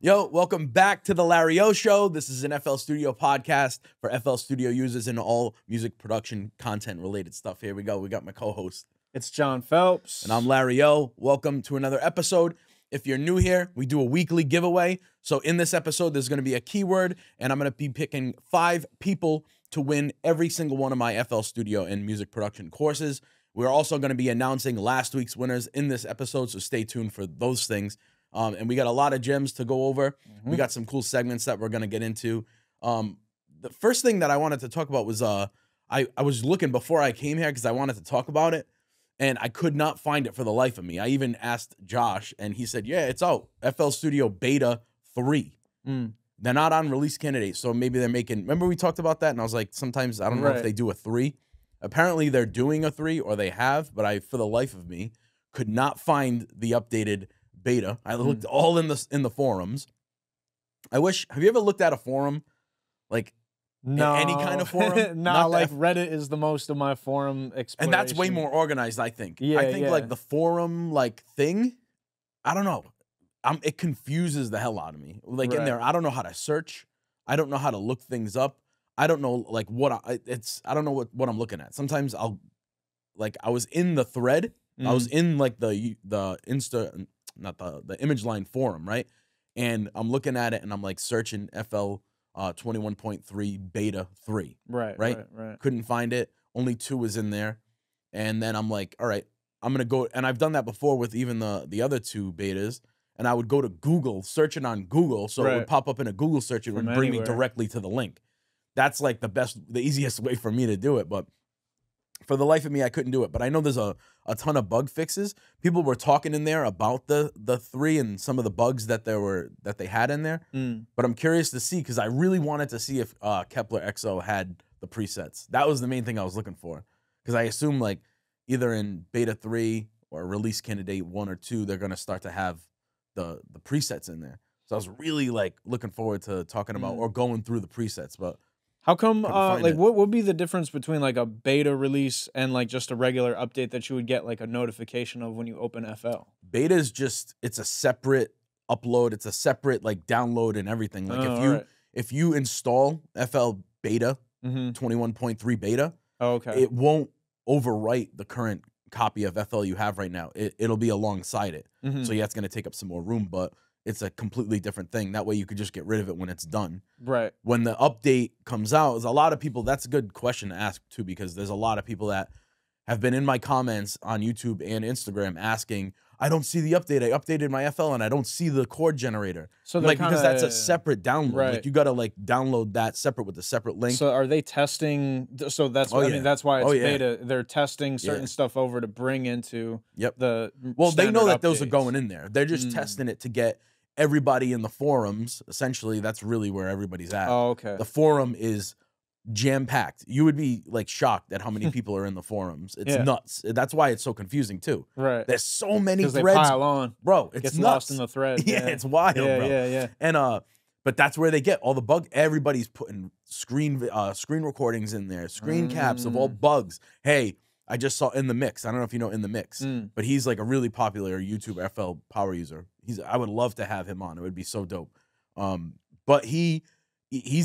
Yo, welcome back to the Larry Ohh Show. This is an FL Studio podcast for FL Studio users and all music production content related stuff. Here we go. We got my co-host. It's John Phelps. And I'm Larry Ohh. Welcome to another episode. If you're new here, we do a weekly giveaway. So in this episode, there's going to be a keyword, and I'm going to be picking 5 people to win every single one of my FL Studio and music production courses. We're also going to be announcing last week's winners in this episode, so stay tuned for those things. And we got a lot of gems to go over. We got some cool segments that we're going to get into. The first thing that I wanted to talk about was I was looking before I came here because I wanted to talk about it, and I could not find it for the life of me. I even asked Josh, and he said, yeah, it's out. FL Studio Beta 3. They're not on release candidates, so maybe they're making... Remember we talked about that, and I was like, sometimes I don't know if they do a 3. Apparently they're doing a 3, or they have, but I, for the life of me, could not find the updated... beta. I looked all in the forums. I wish. Have you ever looked at a forum, like any kind of forum? Not like Reddit is the most of my forum exploration, and that's way more organized. I think. Yeah, I think like the forum like thing. I don't know. It confuses the hell out of me. Like in there, I don't know how to search. I don't know how to look things up. I don't know like what I don't know what I'm looking at. Sometimes I'll like I was in the thread. I was in like the Insta. Not the Image Line forum, right? And I'm looking at it, and I'm like searching FL 21.3 Beta 3. Right. Couldn't find it. Only 2 was in there. And then I'm like, all right, I'm going to go. And I've done that before with even the other 2 betas. And I would go to Google, search it on Google. So it would pop up in a Google search. It would bring me directly to the link. That's like the easiest way for me to do it. But for the life of me, I couldn't do it. But I know there's a ton of bug fixes. People were talking in there about the 3 and some of the bugs that they had in there. But I'm curious to see, because I really wanted to see if Kepler XO had the presets. That was the main thing I was looking for. Because I assume like either in beta 3 or release candidate 1 or 2, they're gonna start to have the presets in there. So I was really like looking forward to talking about or going through the presets, but how come, like, what would be the difference between, like, a beta release and, like, just a regular update that you would get, like, a notification of when you open FL? Beta is just, it's a separate upload. It's a separate, like, download and everything. Like, if you install FL Beta, 21.3 Beta, it won't overwrite the current copy of FL you have right now. It'll be alongside it. So, yeah, it's going to take up some more room, but... it's a completely different thing. That way you could just get rid of it when it's done. Right. When the update comes out, there's a lot of people, that's a good question to ask too, because there's a lot of people that have been in my comments on YouTube and Instagram asking, I don't see the update. I updated my FL and I don't see the chord generator. So like, kinda, because that's a separate download. Like you got to like download that separate with a separate link. So are they testing? So that's why, I mean, that's why it's beta. They're testing certain stuff over to bring into the well, they know that those are going in there. They're just testing it to get everybody in the forums, essentially. That's really where everybody's at. Oh, okay. The forum is jam-packed. You would be like shocked at how many people are in the forums. It's nuts. That's why it's so confusing too. Right. There's so many threads. They pile on. Bro, it's nuts. Lost in the thread. Yeah, it's wild, bro. Yeah. And but that's where they get all the bug. Everybody's putting screen recordings in there, screen caps of all bugs. Hey, I just saw In The Mix. I don't know if you know In The Mix, but he's like a really popular YouTube FL power user. I would love to have him on. It would be so dope. But he's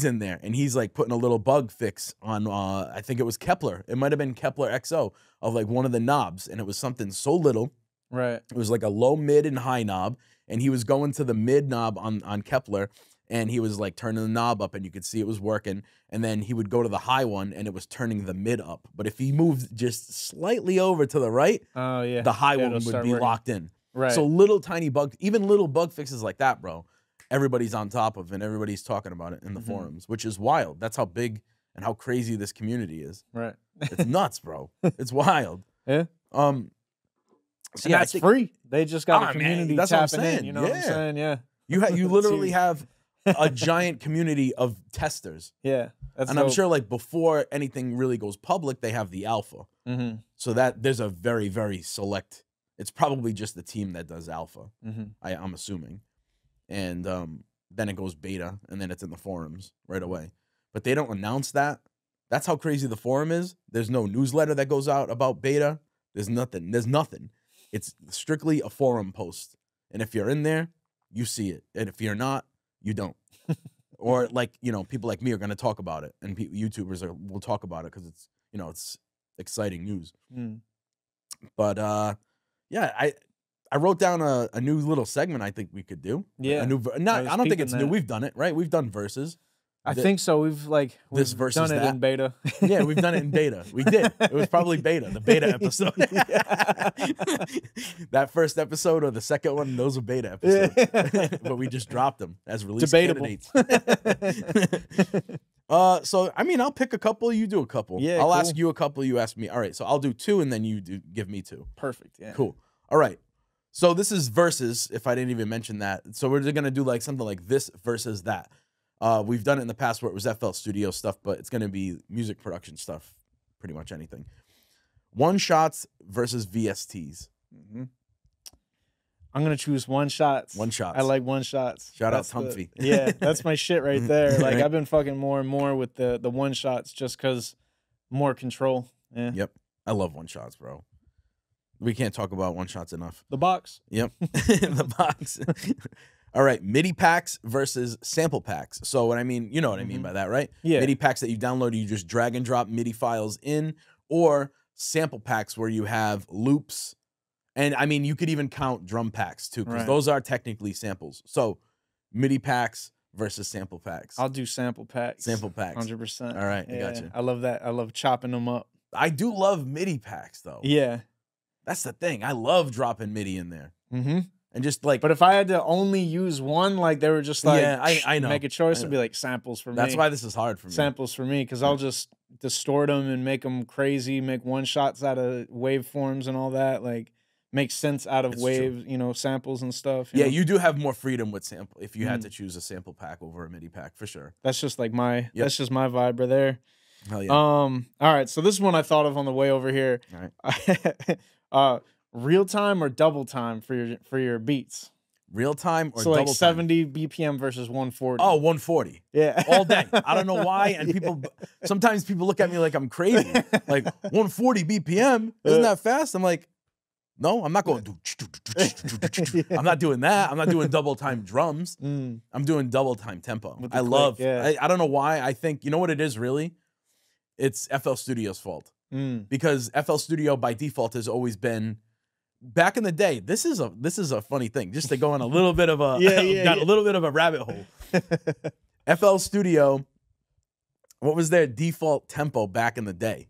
in there, and he's like putting a little bug fix on, I think it was Kepler. It might have been Kepler XO of like one of the knobs, and it was something so little. Right. It was like a low, mid, and high knob, and he was going to the mid knob on Kepler, and he was like turning the knob up, and you could see it was working. And then he would go to the high one, and it was turning the mid up. But if he moved just slightly over to the right, the high one would be locked in. Right. So little tiny bug, even little bug fixes like that, bro, everybody's on top of, and everybody's talking about it in the forums, which is wild. That's how big and how crazy this community is. Right. It's nuts, bro. It's wild. Yeah. So yeah, it's free. They just got a community tapping in. You know what I'm saying? Yeah. You literally have a giant community of testers. Yeah. That's and dope. I'm sure like before anything really goes public, they have the alpha. So that there's a very, very select. It's probably just the team that does alpha, I'm assuming. And then it goes beta, and then it's in the forums right away. But they don't announce that. That's how crazy the forum is. There's no newsletter that goes out about beta. There's nothing. It's strictly a forum post. And if you're in there, you see it. And if you're not, you don't. Or like, you know, people like me are going to talk about it, and YouTubers will talk about it because it's, you know, it's exciting news. Mm. But yeah, I wrote down a new little segment I think we could do. Yeah, a new I don't think it's new. We've done it, right? We've done verses. I think so. We've like this versus done it in beta. Yeah, we've done it in beta. We did. It was probably beta, the beta episode. That first episode or the second one, those were beta episodes. But we just dropped them as release candidates. So I mean, I'll pick a couple. You do a couple. Yeah, I'll ask you a couple. You ask me. All right. So I'll do two, and then you do give me two. Perfect. Yeah. Cool. All right. So this is versus. If I didn't even mention that, so we're gonna do like something like this versus that. We've done it in the past where it was FL Studio stuff, but it's going to be music production stuff, pretty much anything. One-shots versus VSTs. Mm-hmm. I'm going to choose one-shots. One-shots. I like one-shots. Shout out Humphrey. Yeah, that's my shit right there. Like, I've been fucking more and more with the one-shots just because more control. Yeah. Yep. I love one-shots, bro. We can't talk about one-shots enough. The box. Yep. The box. All right, MIDI packs versus sample packs. So what I mean, you know what I mean by that, right? Yeah. MIDI packs that you download, you just drag and drop MIDI files in, or sample packs where you have loops. And I mean, you could even count drum packs too, because those are technically samples. So MIDI packs versus sample packs. I'll do sample packs. Sample packs. 100%. All right, yeah, I gotcha. I love that. I love chopping them up. I do love MIDI packs though. Yeah. That's the thing. I love dropping MIDI in there. Mm-hmm. And just like, but if I had to only use one, like they were just like, yeah, I know. Make a choice, it'd be like samples for me. That's why this is hard for me. Samples for me, because I'll just distort them and make them crazy, make one shots out of waveforms and all that, like make sense out of waves, you know, samples and stuff. You know? You do have more freedom with sample if you had to choose a sample pack over a MIDI pack for sure. That's just like my that's just my vibe right there. Hell yeah. All right, so this is one I thought of on the way over here. All right. Real time or double time for your beats? Real time or so double like time? 70 BPM versus 140. Oh, 140. Yeah. All day. I don't know why. And people, sometimes people look at me like I'm crazy. Like 140 BPM, isn't that fast? I'm like, no, I'm not going. I'm not doing that. I'm not doing double time drums. I'm doing double time tempo. I love, I don't know why. I think, you know what it is really? It's FL Studio's fault. Because FL Studio by default has always been, back in the day, this is a funny thing, just to go on a little bit of a a little bit of a rabbit hole. FL Studio, what was their default tempo back in the day?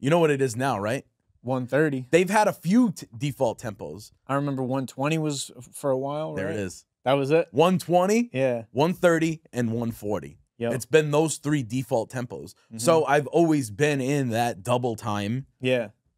You know what it is now, right? 130. They've had a few default tempos. I remember 120 was for a while. There it is. That was it. 120. Yeah. 130 and 140. Yep. It's been those three default tempos. So I've always been in that double time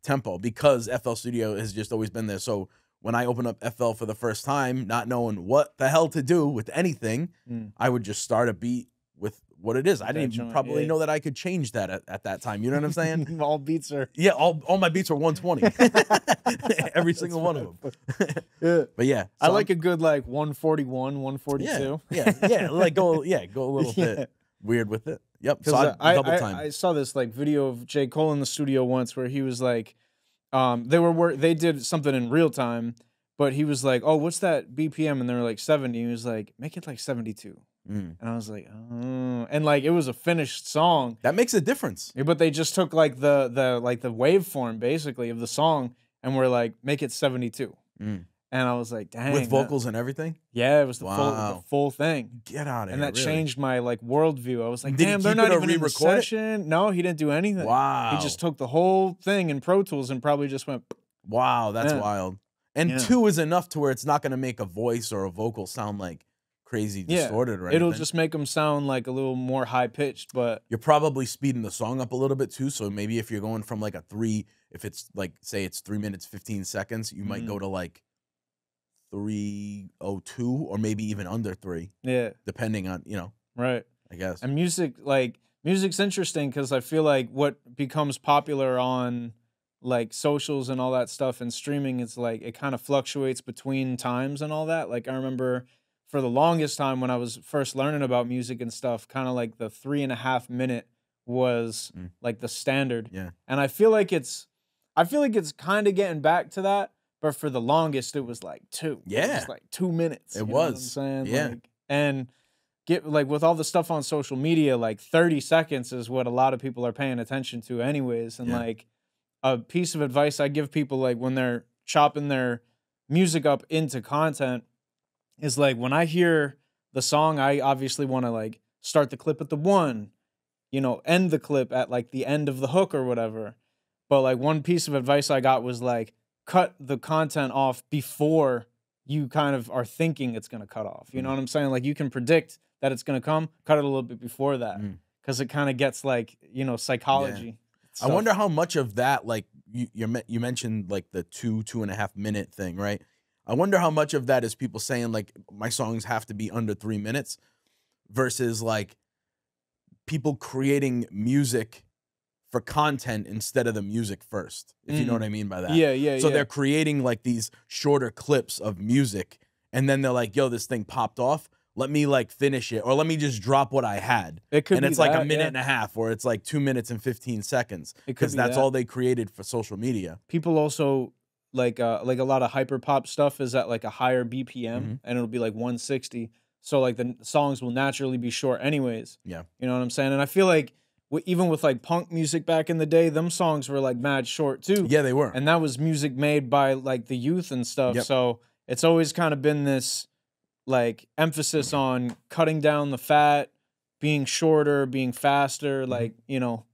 tempo because FL Studio has just always been there. So when I open up FL for the first time, not knowing what the hell to do with anything, I would just start a beat with what it is. I didn't even probably know that I could change that at that time. You know what I'm saying? All beats are... Yeah, all my beats are 120. Every single one of them. But yeah. So I like a good like 141, 142. Yeah, like go a little bit weird with it. Yep. So double time. I saw this like video of J. Cole in the studio once where he was like, they did something in real time, but he was like, oh, what's that BPM? And they were like 70. He was like, make it like 72. And I was like, oh, and like it was a finished song. That makes a difference. Yeah, but they just took like the waveform basically of the song and were like, make it 72. And I was like, dang. With vocals and everything? Yeah, it was the, full thing. Get out of here. And that changed my like worldview. I was like, damn, they're not even in the session. No, he didn't do anything. Wow. He just took the whole thing in Pro Tools and probably just went. Wow, that's wild. And two is enough to where it's not going to make a voice or a vocal sound like crazy distorted or anything. It'll just make them sound like a little more high-pitched, but... You're probably speeding the song up a little bit too, so maybe if you're going from like a three, if it's like, say it's 3 minutes, 15 seconds, you might go to like 3:02 or maybe even under 3. Yeah. Depending on, you know. Right. I guess. And music, like, music's interesting because I feel like what becomes popular on like socials and all that stuff and streaming is like, it kind of fluctuates between times and all that. Like I remember... For the longest time when I was first learning about music and stuff, kind of like the 3.5 minute was like the standard. Yeah. And I feel like it's kind of getting back to that, But for the longest, it was like two. Yeah. It was like 2 minutes. It was. Know what I'm saying? Yeah. Like, and get like with all the stuff on social media, like 30 seconds is what a lot of people are paying attention to anyways. And yeah. like a piece of advice I give people like when they're chopping their music up into content is like when I hear the song, I obviously want to like start the clip at the one, you know, end the clip at like the end of the hook or whatever. But like one piece of advice I got was like, cut the content off before you kind of are thinking it's going to cut off. You know what I'm saying? Like you can predict that it's going to come, cut it a little bit before that. Cause it kind of gets like, you know, psychology. Yeah. So, I wonder how much of that, like you mentioned like the two and a half minute thing, right? I wonder how much of that is people saying like my songs have to be under 3 minutes versus like people creating music for content instead of the music first, if you know what I mean by that. Yeah, yeah, so they're creating like these shorter clips of music and then they're like, yo, this thing popped off. Let me like finish it or let me just drop what I had. It could and it's like that, a minute and a half or it's like 2 minutes and 15 seconds because that's all they created for social media. People also like a lot of hyper pop stuff is at like a higher BPM and it'll be like 160. So like the songs will naturally be short anyways. Yeah. You know what I'm saying? And I feel like even with like punk music back in the day, them songs were like mad short too. Yeah, they were. And that was music made by like the youth and stuff. Yep. So it's always kind of been this like emphasis on cutting down the fat, being shorter, being faster, like, you know.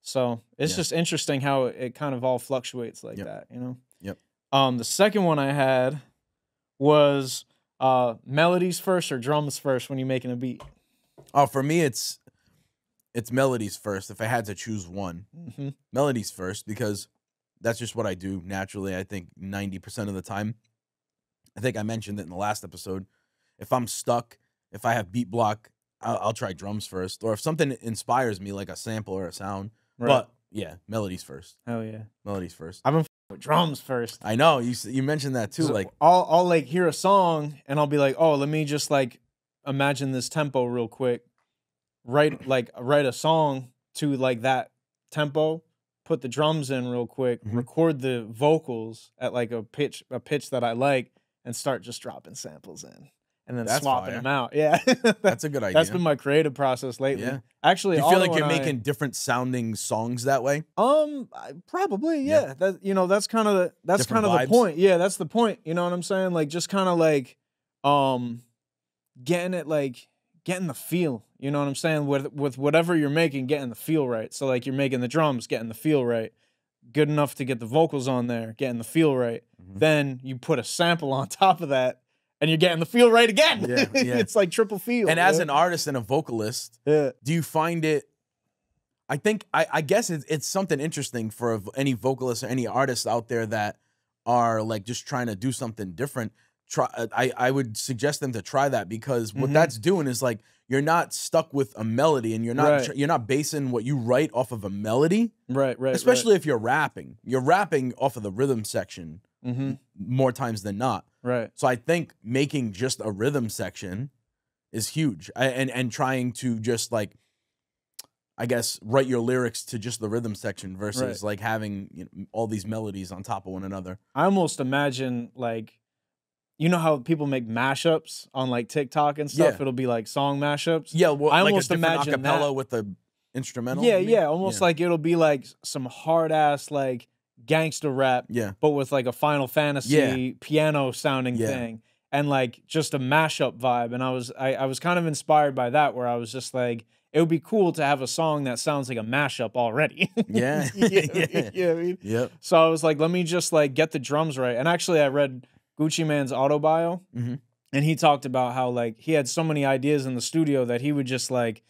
So it's just interesting how it kind of all fluctuates like that, you know? Yep. The second one I had was melodies first or drums first when you're making a beat? Oh, for me, it's melodies first, if I had to choose one. Melodies first, because that's just what I do naturally, I think, 90% of the time. I think I mentioned it in the last episode. If I'm stuck, if I have beat block, I'll try drums first. Or if something inspires me, like a sample or a sound. Right. But, yeah, melodies first. Oh, yeah. Melodies first. I've been f***ing with drums first. I know. You mentioned that, too. So like I'll, like, hear a song, and I'll be like, oh, let me just, like, imagine this tempo real quick. Write a song to like that tempo, put the drums in real quick, record the vocals at like a pitch that I like, and start just dropping samples in, and then swapping them out. Yeah, that's a good idea. That's been my creative process lately. Yeah. Actually, do you feel like you're making different sounding songs that way? Probably. Yeah. That, you know, that's kind of the point. Yeah, that's the point. You know what I'm saying? Like just kind of like, getting the feel, you know what I'm saying? With whatever you're making, getting the feel right. So like you're making the drums, getting the feel right. Good enough to get the vocals on there, getting the feel right. Then you put a sample on top of that and you're getting the feel right again. Yeah, yeah. It's like triple feel. And as an artist and a vocalist, do you find it, I think, I guess it's something interesting for any vocalist or any artist out there that are like just trying to do something different. I would suggest them to try that because what that's doing is like you're not stuck with a melody and you're not basing what you write off of a melody. Right. Especially if you're rapping. You're rapping off of the rhythm section more times than not. Right. So I think making just a rhythm section is huge. And trying to just like I guess write your lyrics to just the rhythm section versus like having all these melodies on top of one another. I almost imagine like you know how people make mashups on like TikTok and stuff? Yeah. It'll be like song mashups. Yeah, well, I almost like imagine a cappella with the instrumental. Yeah, almost like it'll be like some hard ass like gangster rap. Yeah, but with like a Final Fantasy piano sounding thing and like just a mashup vibe. And I was kind of inspired by that where I was just like, it would be cool to have a song that sounds like a mashup already. Yeah, you know what I mean? Yep. So I was like, let me just like get the drums right. And actually, I read Gucci Mane's autobio, and he talked about how like he had so many ideas in the studio that he would just like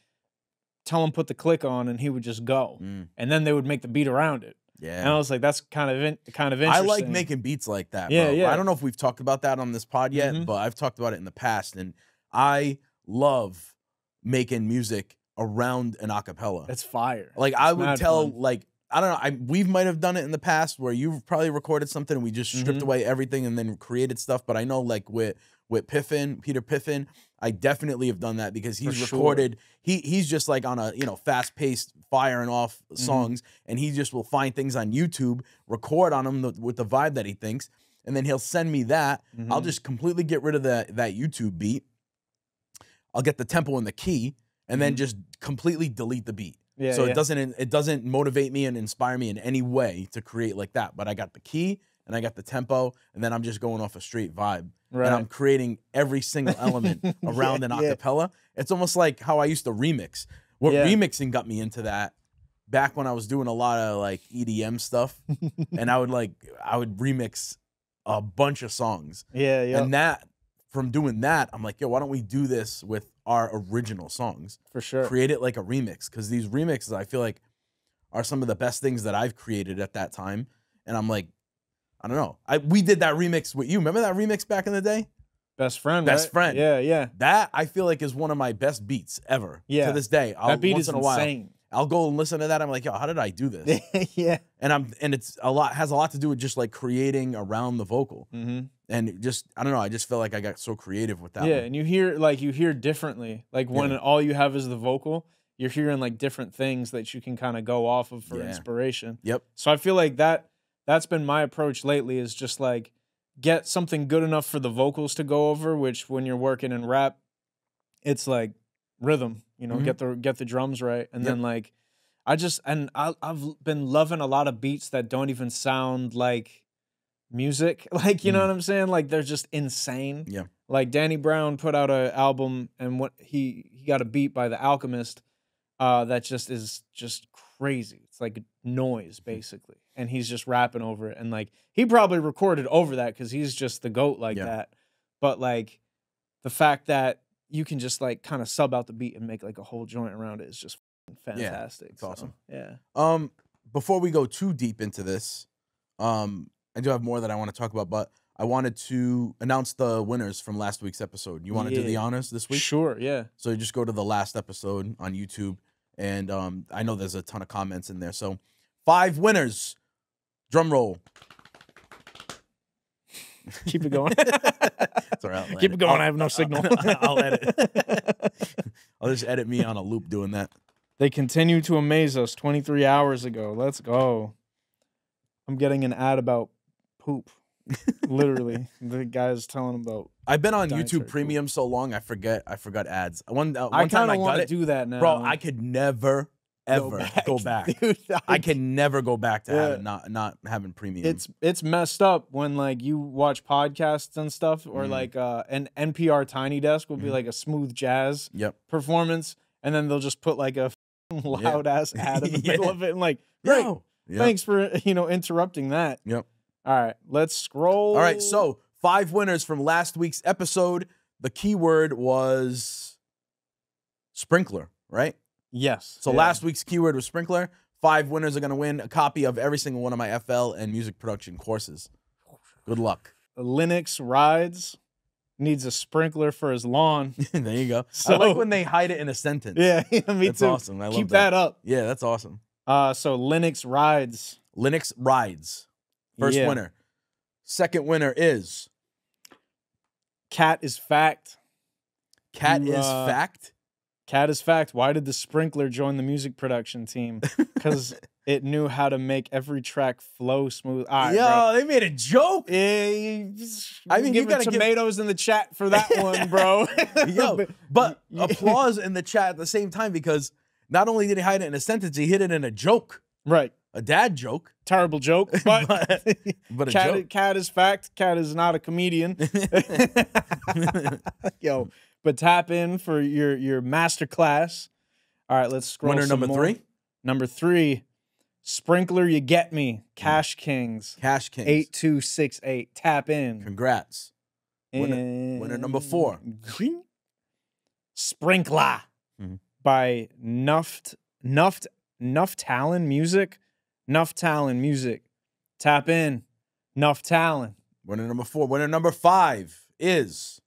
tell him put the click on, and he would just go, and then they would make the beat around it. Yeah, and I was like, that's kind of interesting. I like making beats like that. Yeah, bro. Yeah. I don't know if we've talked about that on this pod yet, but I've talked about it in the past, and I love making music around an acapella. It's fire. Like it's I would tell fun. Like. I don't know. We might have done it in the past where you've probably recorded something and we just stripped away everything and then created stuff. But I know like with Piffin, Peter Piffin, I definitely have done that because he's recorded. He's just like on a fast paced firing off songs, and he just will find things on YouTube, record on them with the vibe that he thinks, and then he'll send me that. Mm-hmm. I'll just completely get rid of that YouTube beat. I'll get the tempo and the key, and then just completely delete the beat. Yeah, so it doesn't motivate me and inspire me in any way to create like that. But I got the key and I got the tempo, and then I'm just going off a straight vibe. Right. And I'm creating every single element around an acapella. It's almost like how I used to remix. Remixing got me into that back when I was doing a lot of like EDM stuff, and I would remix a bunch of songs. Yeah, yeah. And that, from doing that, I'm like, yo, why don't we do this with our original songs? For sure. Create it like a remix, because these remixes, I feel like, are some of the best things that I've created at that time. And I'm like, I don't know. We did that remix with you. Remember that remix back in the day? Best Friend, right? Yeah, yeah. That, I feel like, is one of my best beats ever. Yeah. To this day. That beat is insane. I'll go and listen to that. I'm like, yo, how did I do this? Yeah. And it's has a lot to do with just like creating around the vocal. Mm-hmm. And just, I don't know, I just feel like I got so creative with that. Yeah, and you hear differently. Like when all you have is the vocal, you're hearing like different things that you can kind of go off of for inspiration. Yep. So I feel like that's been my approach lately, is just like get something good enough for the vocals to go over, which when you're working in rap, it's like rhythm, you know, get the drums right. And then like, I've been loving a lot of beats that don't even sound like music. Like, you know what I'm saying? Like they're just insane. Yeah. Like Danny Brown put out an album, and what he got a beat by the Alchemist that just is just crazy. It's like noise basically. And he's just rapping over it. And like, he probably recorded over that because he's just the GOAT like that. But like the fact that you can just like kind of sub out the beat and make like a whole joint around it is just fantastic. Yeah, it's awesome. Yeah. Before we go too deep into this, I do have more that I want to talk about, but I wanted to announce the winners from last week's episode. You want to do the honors this week? Sure. Yeah. So you just go to the last episode on YouTube, and I know there's a ton of comments in there. So 5 winners. Drum roll. Keep it going. Sorry, keep it going. I have no signal. I'll edit. I'll just edit me on a loop doing that. They continue to amaze us 23 hours ago. Let's go. I'm getting an ad about poop. Literally, the guy's telling about. I've been on YouTube Premium so long, I forgot ads. One time I got it. Do that now, bro. I could never ever go back. Dude, I can never go back to having, not having premium. It's messed up when like you watch podcasts and stuff, or like an NPR Tiny Desk will be like a smooth jazz performance, and then they'll just put like a loud ass ad in the middle of it, and like, great, thanks for interrupting that. Yep. All right, let's scroll. All right, so 5 winners from last week's episode. The keyword was sprinkler, right? Yes. So last week's keyword was sprinkler. 5 winners are going to win a copy of every single one of my FL and music production courses. Good luck. Linux Rides needs a sprinkler for his lawn. There you go. So, I like when they hide it in a sentence. Yeah, me that's too. That's awesome. I love Keep that up. Yeah, that's awesome. So Linux Rides. Linux Rides. First winner. Second winner is Cat is Fact. Cat is Fact? Cat is Fact. Why did the sprinkler join the music production team? Because it knew how to make every track flow smooth. Right, yo, bro. They made a joke. I mean, you got tomatoes in the chat for that one, bro. Yo, but applause in the chat at the same time, because not only did he hide it in a sentence, he hid it in a joke. Right. A dad joke. Terrible joke, but, but a Cat, joke. Cat is Fact. Cat is not a comedian. Yo, but tap in for your master class. All right, let's scroll. Winner number 3. Number 3, Sprinkler You Get Me, Cash Kings. Cash Kings. 8268. Tap in. Congrats. Winner number 4. Sprinkler by Nuff Talon Music. Tap in. Nuff Talon. Winner number 4. Winner number 5 is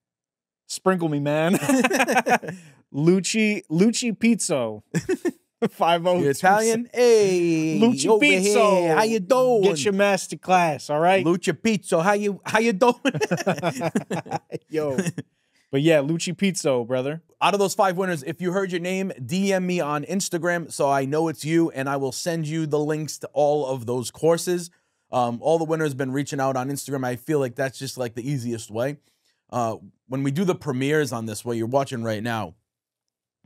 Sprinkle Me Man. Lucci Pizzo. 502. You're Italian? Hey. Lucci Pizzo. Here. How you doing? Get your master class, all right? Lucci Pizzo. How you doing? Yo. But yeah, Lucci Pizzo, brother. Out of those 5 winners, if you heard your name, DM me on Instagram so I know it's you, and I will send you the links to all of those courses. All the winners have been reaching out on Instagram. I feel like that's just like the easiest way. When we do the premieres on this, what you're watching right now,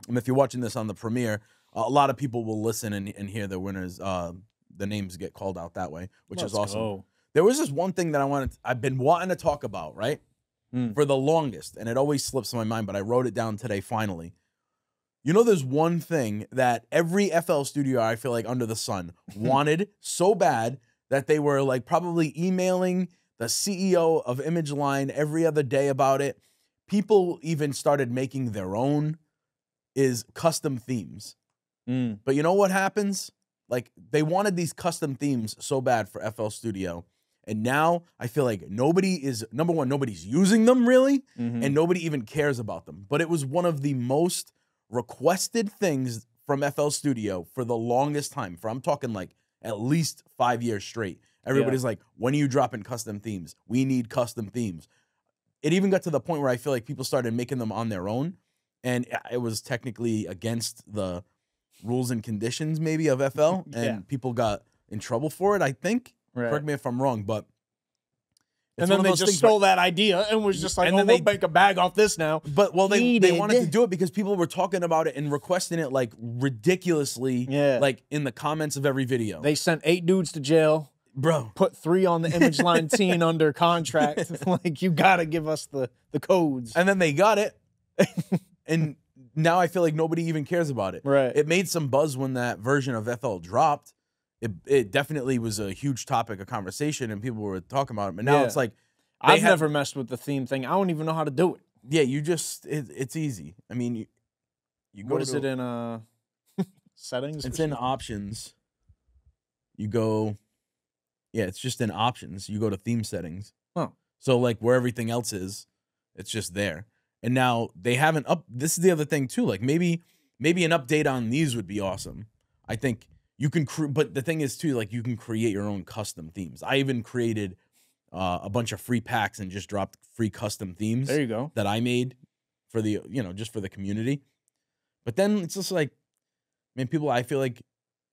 and if you're watching this on the premiere, a lot of people will listen and hear the winners, the names get called out that way, which is awesome. Go. There was just one thing that I've been wanting to talk about, right? For the longest, and it always slips my mind, but I wrote it down today finally. You know, there's one thing that every FL studio, I feel like, under the sun wanted so bad that they were like probably emailing the CEO of Image Line every other day about it. People even started making their own is custom themes. But you know what happens? Like, they wanted these custom themes so bad for FL Studio. And now I feel like nobody is, number one, nobody's using them really, and nobody even cares about them. But it was one of the most requested things from FL Studio for the longest time. I'm talking like at least 5 years straight. Everybody's like, when are you dropping custom themes? We need custom themes. It even got to the point where I feel like people started making them on their own. And it was technically against the rules and conditions maybe of FL. And people got in trouble for it, I think. Correct me if I'm wrong, but and then they just stole that idea and was just like, oh, we'll make a bag off this now. But well, they wanted to do it because people were talking about it and requesting it like ridiculously, like in the comments of every video. They sent 8 dudes to jail, bro. Put 3 on the Image Line team under contract. Like, you gotta give us the codes. And then they got it, and now I feel like nobody even cares about it. It made some buzz when that version of FL dropped. It definitely was a huge topic of conversation, and people were talking about it. But now it's like, I've never messed with the theme thing. I don't even know how to do it. Yeah, you just it's easy. I mean, you go. What is it in settings? It's in options. You go, it's just in options. You go to theme settings. So like where everything else is, it's just there. And now they haven't up. This is the other thing too. Like maybe an update on these would be awesome. I think. You can, but the thing is too, like you can create your own custom themes. I even created a bunch of free packs and just dropped free custom themes. There you go. That I made for the, you know, just for the community. But then it's just like, man, people, I feel like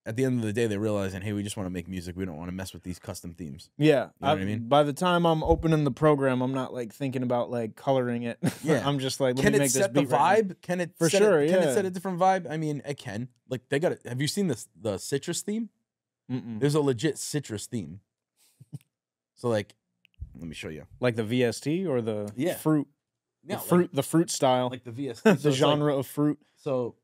at the end of the day, they're realizing, hey, we just want to make music. We don't want to mess with these custom themes. Yeah. You know what I mean? By the time I'm opening the program, I'm not like thinking about like coloring it. I'm just like, let me make this beat right now. Can it set the vibe? For sure, yeah. Can it set a different vibe? I mean, it can. Like, they got it. Have you seen this, the citrus theme? There's a legit citrus theme. So, like, let me show you. Like the VST or the fruit? Yeah, the fruit, like, the fruit style. Like the VST. The so genre like, of fruit. So...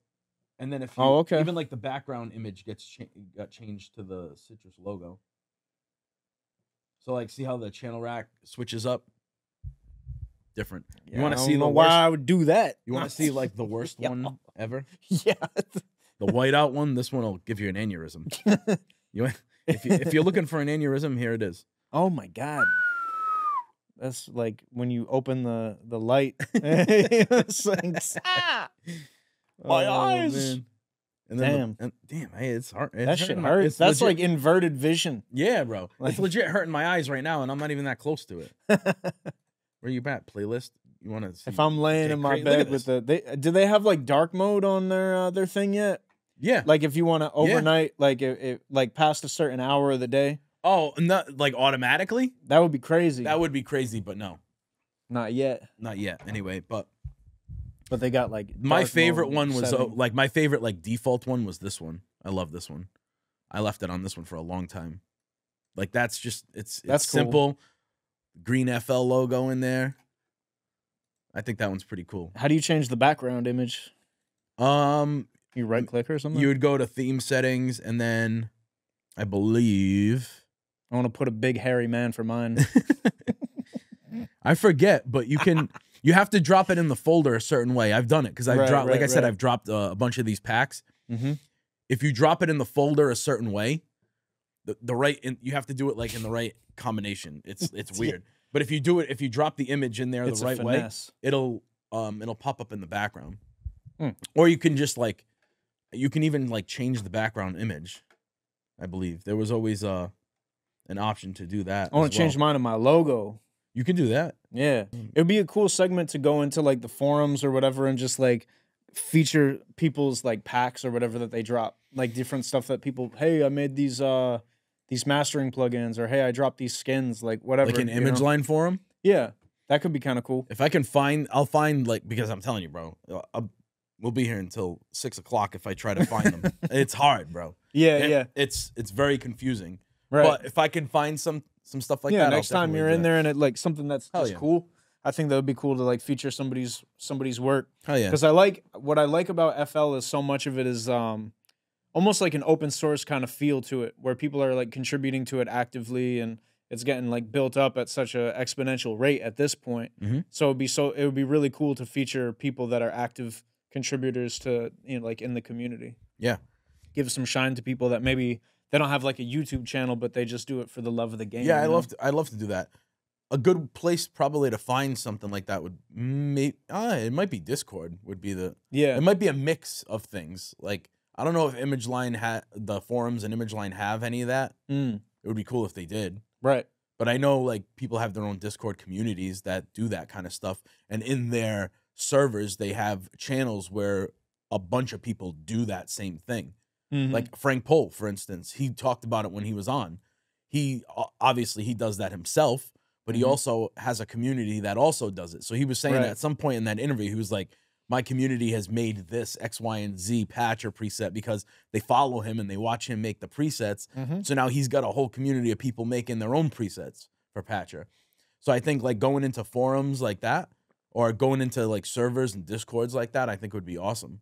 And then if you, even like the background image gets got changed to the citrus logo. So like, see how the channel rack switches up? Different. Yeah, you want to see the worst? Why I would do that. You want to see like the worst one ever? Yeah. The whiteout one. This one will give you an aneurysm. If you're looking for an aneurysm, here it is. Oh my god. That's like when you open the light. It's like, ah! My eyes, man. And then damn, damn, hey, it's hard. That shit hurts. That's legit. Like inverted vision. Yeah, bro, like, it's legit hurting my eyes right now, and I'm not even that close to it. Where you at? Playlist? You want to? If I'm laying in my bed with the, do they have like dark mode on their thing yet? Yeah, like if you want to overnight, like it, like past a certain hour of the day. Oh, not like automatically. That would be crazy. That would be crazy, but no, not yet. Not yet. Anyway, but. But they got like my favorite one was like my favorite like default one was this one. I love this one. I left it on this one for a long time. Like that's just it's simple. Cool. Green FL logo in there. I think that one's pretty cool. How do you change the background image? You right click or something? You would go to theme settings and then I believe I want to put a big hairy man for mine. I forget, but you can. You have to drop it in the folder a certain way. I've done it because I've dropped, like I said, I've dropped a bunch of these packs. If you drop it in the folder a certain way, the right, you have to do it like in the right combination. It's weird. But if you do it, if you drop the image in there the right way, it'll pop up in the background. Or you can just like, you can even like change the background image. I believe there was always an option to do that. I want to change mine to my logo. You can do that. Yeah. It would be a cool segment to go into like the forums or whatever and just like feature people's like packs or whatever that they drop. Like different stuff that people, hey, I made these these mastering plugins, or hey, I dropped these skins, like whatever. Like an image line for them? Yeah, that could be kind of cool. If I can find, I'll find, like, because I'm telling you, bro, we'll be here until 6 o'clock if I try to find them. It's hard, bro. Yeah, yeah. It's very confusing. Right. But if I can find some stuff like that, next time you're in there and it like something that's just cool, I think that would be cool to like feature somebody's work. Oh yeah. Because I like what I like about FL is so much of it is almost like an open source kind of feel to it, where people are like contributing to it actively, and it's getting like built up at such an exponential rate at this point. Mm-hmm. So it would be really cool to feature people that are active contributors to, you know, like in the community. Yeah. Give some shine to people that maybe they don't have like a YouTube channel, but they just do it for the love of the game. Yeah, I love to do that. A good place probably to find something like that would it might be Discord would be the it might be a mix of things. Like I don't know if Image Line the forums and Image Line have any of that. Mm. It would be cool if they did. Right. But I know like people have their own Discord communities that do that kind of stuff, and in their servers they have channels where a bunch of people do that same thing. Mm-hmm. Like Frank Pohl, for instance, he talked about it when he was on. He obviously he does that himself, but mm-hmm. he also has a community that also does it. So he was saying that at some point in that interview, he was like, my community has made this X, Y, and Z Patcher preset because they follow him and they watch him make the presets. Mm-hmm. So now he's got a whole community of people making their own presets for Patcher. So I think like going into forums like that, or going into like servers and Discords like that, I think would be awesome.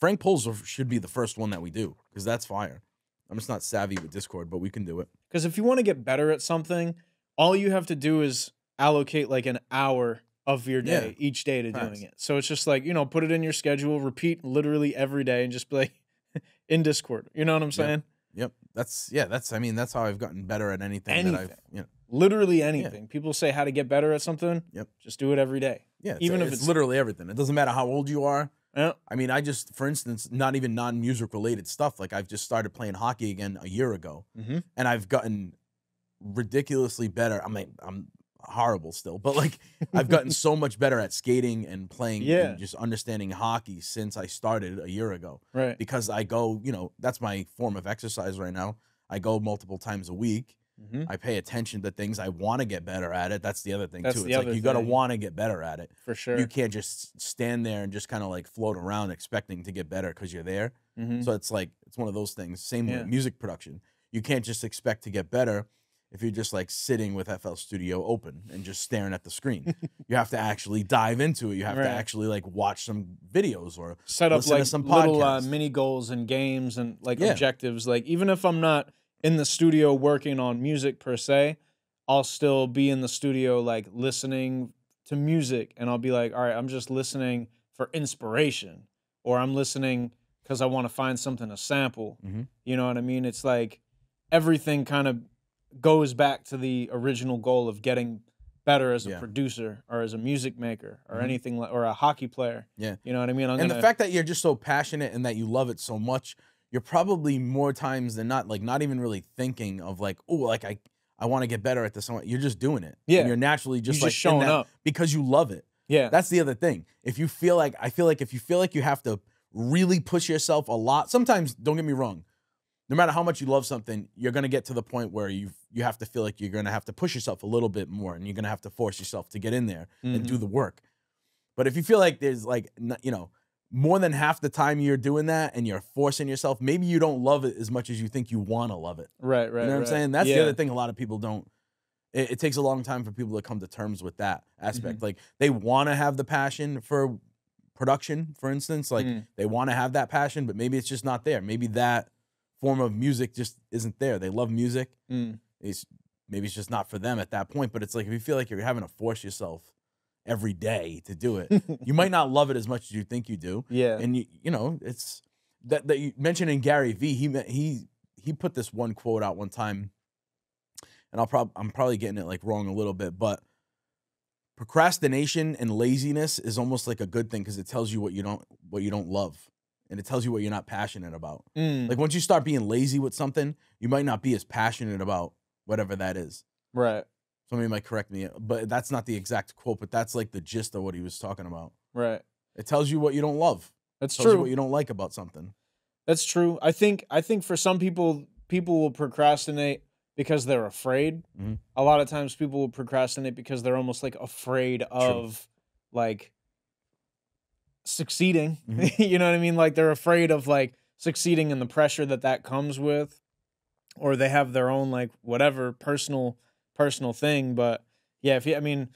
Frank Pohl should be the first one that we do, because that's fire. I'm just not savvy with Discord, but we can do it. Because if you want to get better at something, all you have to do is allocate like an hour of your day, each day to doing it. So it's just like, you know, put it in your schedule, repeat literally every day, and just be like in Discord. You know what I'm saying? Yep. That's I mean, that's how I've gotten better at anything. That I've, you know. Literally anything. Yeah. People say how to get better at something. Yep. Just do it every day. Yeah. Even if it's literally everything. It doesn't matter how old you are. Yeah. I mean, I just, for instance, not even non-music related stuff. Like I've just started playing hockey again a year ago, mm-hmm. and I've gotten ridiculously better. I mean, I'm horrible still, but like I've gotten so much better at skating and playing and just understanding hockey since I started a year ago. Right. Because I go, you know, that's my form of exercise right now. I go multiple times a week. Mm-hmm. I pay attention to things. I want to get better at it. That's the other thing, too. It's like you got to want to get better at it. For sure. You can't just stand there and just kind of like float around expecting to get better because you're there. Mm-hmm. So it's like, it's one of those things. Same with music production. You can't just expect to get better if you're just like sitting with FL Studio open and just staring at the screen. You have to actually dive into it. You have to actually like watch some videos or set up like some little mini goals and games and like objectives. Like even if I'm not in the studio working on music per se, I'll still be in the studio like listening to music, and I'll be like, all right, I'm just listening for inspiration, or I'm listening because I want to find something to sample. Mm-hmm. You know what I mean? It's like everything kind of goes back to the original goal of getting better as a producer or as a music maker or anything, or a hockey player. Yeah. You know what I mean? And the fact that you're just so passionate and that you love it so much, you're probably more times than not, like, not even really thinking of like, oh, like I want to get better at this. You're just doing it. Yeah. And you're naturally just like showing up because you love it. Yeah. That's the other thing. If you feel like, I feel like if you feel like you have to really push yourself a lot, sometimes, don't get me wrong, no matter how much you love something, you're going to get to the point where you have to feel like you're going to have to push yourself a little bit more, and you're going to have to force yourself to get in there and do the work. But if you feel like there's like, you know, more than half the time you're doing that and you're forcing yourself, maybe you don't love it as much as you think you want to love it. Right. You know what I'm saying? That's the other thing a lot of people don't. It takes a long time for people to come to terms with that aspect. Mm-hmm. Like, they want to have the passion for production, for instance. Like, they want to have that passion, but maybe it's just not there. Maybe that form of music just isn't there. They love music. Maybe it's just not for them at that point. But it's like, if you feel like you're having to force yourself every day to do it, you might not love it as much as you think you do. Yeah. And you know, it's that you mentioned in Gary V, he put this one quote out one time, and I'm probably getting it like wrong a little bit, but procrastination and laziness is almost like a good thing, because it tells you what you don't love, and it tells you what you're not passionate about. Like, once you start being lazy with something, you might not be as passionate about whatever that is. Right. Somebody might correct me, but that's not the exact quote, but that's like the gist of what he was talking about. Right. It tells you what you don't love. That's true. It tells you what you don't like about something. That's true. I think for some people, people will procrastinate because they're afraid. Mm-hmm. A lot of times people will procrastinate because they're almost like afraid of like succeeding. Mm-hmm. You know what I mean? Like they're afraid of like succeeding and the pressure that that comes with, or they have their own like whatever personal thing. But yeah, if you, I mean,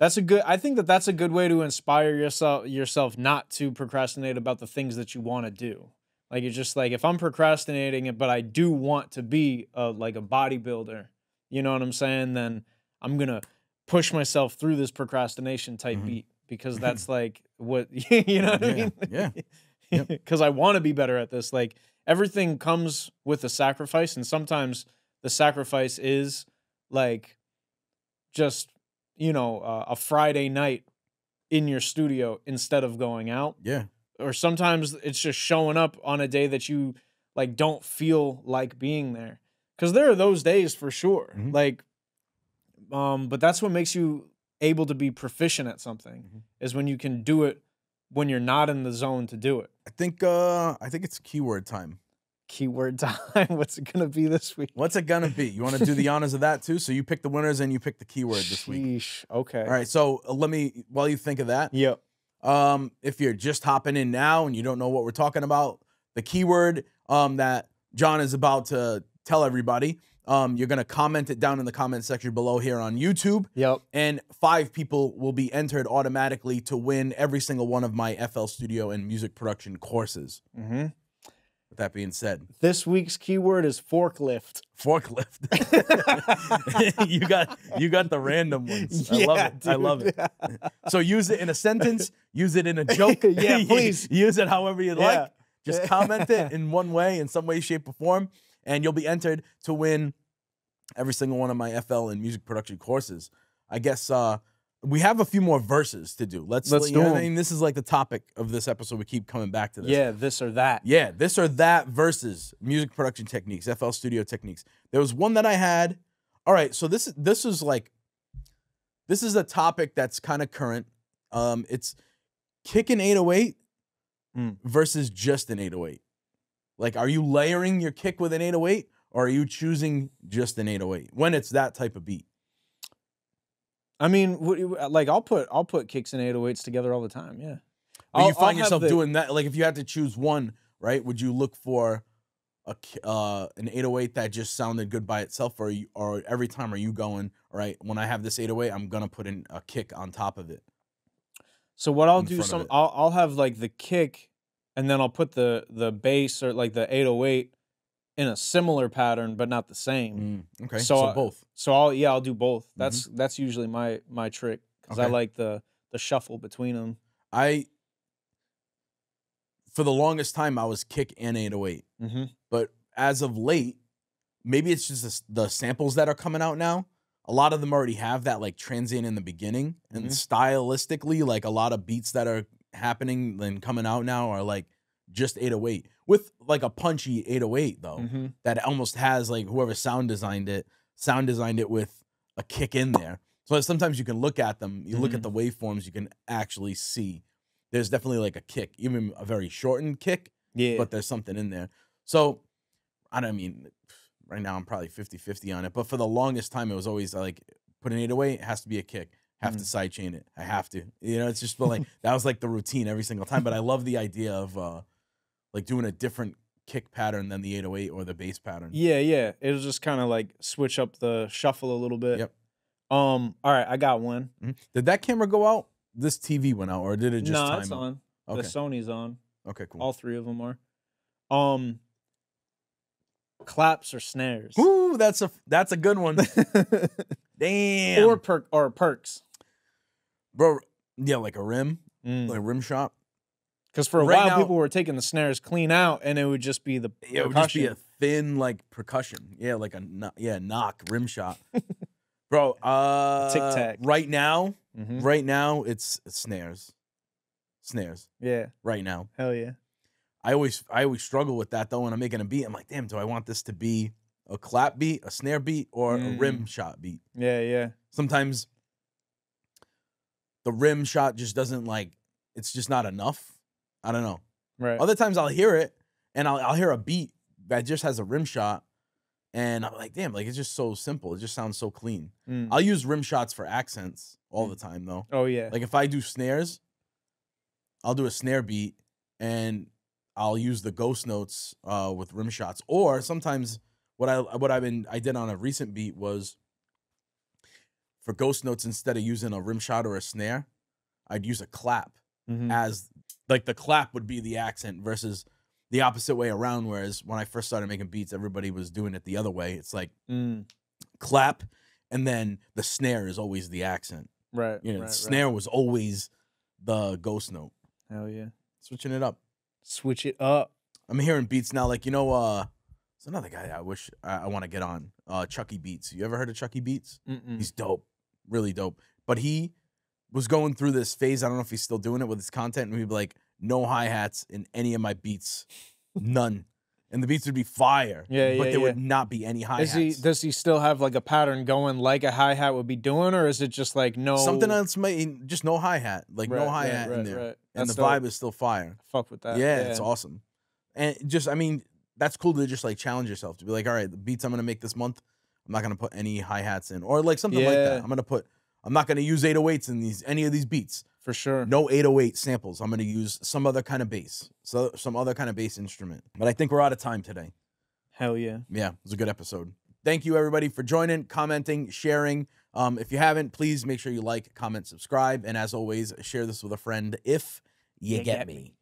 that's a good, I think that that's a good way to inspire yourself not to procrastinate about the things that you want to do. Like, it's just like, if I'm procrastinating it, but I do want to be like a bodybuilder, you know what I'm saying? Then I'm going to push myself through this procrastination type beat, because that's like what, you know what I mean? Yeah. Because I want to be better at this. Like, everything comes with a sacrifice, and sometimes the sacrifice is like just, you know, a Friday night in your studio instead of going out. Yeah. Or sometimes it's just showing up on a day that you like don't feel like being there. 'Cause there are those days for sure. Mm-hmm. Like, but that's what makes you able to be proficient at something, is when you can do it when you're not in the zone to do it. I think it's keyword time. Keyword time. What's it gonna be this week? What's it gonna be? You want to do the honors of that too? So you pick the winners and you pick the keyword this week. Sheesh, okay. All right. So let me, while you think of that. Yep. If you're just hopping in now and you don't know what we're talking about, the keyword that John is about to tell everybody, you're gonna comment it down in the comment section below here on YouTube. Yep. And 5 people will be entered automatically to win every single one of my FL Studio and music production courses. Mm-hmm. With that being said, this week's keyword is forklift. Forklift. you got the random ones. Yeah, I love it. Dude. I love it. So use it in a sentence. Use it in a joke. Yeah, please. Use it however you'd like. Just comment it in one way, in some way, shape, or form, and you'll be entered to win every single one of my FL and music production courses. I guess we have a few more verses to do. Let's do them. I mean, this is like the topic of this episode. We keep coming back to this. Yeah, this or that. Yeah, this or that versus music production techniques, FL Studio techniques. There was one that I had. All right, so this is a topic that's kind of current. It's kick an 808 versus just an 808. Like, are you layering your kick with an 808, or are you choosing just an 808 when it's that type of beat? I mean, like, I'll put kicks and 808s together all the time, yeah. But you find yourself doing that, like, if you had to choose one, right? Would you look for a an 808 that just sounded good by itself, or every time are you going, all right, when I have this 808, I'm gonna put in a kick on top of it? So what I'll do, I'll have like the kick, and then I'll put the bass or like the 808 in a similar pattern, but not the same. Okay, so both. So I'll do both. That's that's usually my trick, because I like the shuffle between them. For the longest time, I was kick and 808, but as of late, maybe it's just the samples that are coming out now. A lot of them already have that like transient in the beginning, and stylistically, like a lot of beats that are happening and coming out now are like just 808 with like a punchy 808 though, that almost has like whoever sound designed it with a kick in there. So sometimes you can look at them, you look at the waveforms, you can actually see there's definitely like a kick, even a very shortened kick, but there's something in there. So I don't mean right now I'm probably 50-50 on it, but for the longest time it was always like, put an 808, it has to be a kick. Have to side chain it. I have to. You know, it's just like that was like the routine every single time. But I love the idea of like doing a different kick pattern than the 808 or the bass pattern. Yeah, yeah. It'll just kind of like switch up the shuffle a little bit. Yep. All right, I got one. Did that camera go out? This TV went out, or did it just time it's on. Okay. The Sony's on. Okay, cool. All 3 of them are. Claps or snares. Ooh, that's a good one. Damn. Or perks. Bro, yeah, like a rim, like a rim shot. Because for a while, now, people were taking the snares clean out, and it would just be the percussion. It would just be a thin, like, percussion. Yeah, like a knock, rim shot. Bro, tic-tac. Right now, it's snares. Snares. Yeah. Right now. Hell yeah. I always struggle with that, though, when I'm making a beat. I'm like, damn, do I want this to be a clap beat, a snare beat, or a rim shot beat? Yeah, yeah. Sometimes the rim shot just doesn't like, it's just not enough. I don't know. Right. Other times I'll hear it, and I'll hear a beat that just has a rim shot, And I'm like, damn, like, it's just so simple. It just sounds so clean. Mm. I'll use rim shots for accents all the time, though. Oh, yeah. Like, if I do snares, I'll do a snare beat, and I'll use the ghost notes with rim shots. Or sometimes what I did on a recent beat was, for ghost notes, instead of using a rim shot or a snare, I'd use a clap as, like, the clap would be the accent versus the opposite way around. Whereas when I first started making beats, everybody was doing it the other way. It's like clap, and then the snare is always the accent. Right. You know, the snare was always the ghost note. Hell yeah. Switching it up. Switch it up. I'm hearing beats now, like, you know, it's another guy I wish I want to get on, Chucky Beats. You ever heard of Chucky Beats? He's dope. Really dope. But he was going through this phase, I don't know if he's still doing it with his content, and we'd be like, no hi-hats in any of my beats. None. And the beats would be fire. Yeah, but there would not be any hi-hats. Does he still have, like, a pattern going like a hi-hat would be doing, or is it just like no... Something else, just no hi-hat. Like, no hi-hat in there. And the vibe is still fire. Fuck with that. Yeah, it's awesome. And just, I mean, that's cool to just, like, challenge yourself. To be like, all right, the beats I'm going to make this month, I'm not going to put any hi-hats in. Or, like, something like that. I'm not going to use 808s in any of these beats. For sure. No 808 samples. I'm going to use some other kind of bass. So some other kind of bass instrument. But I think we're out of time today. Hell yeah. Yeah, it was a good episode. Thank you, everybody, for joining, commenting, sharing. If you haven't, please make sure you like, comment, subscribe. And as always, share this with a friend if you get me.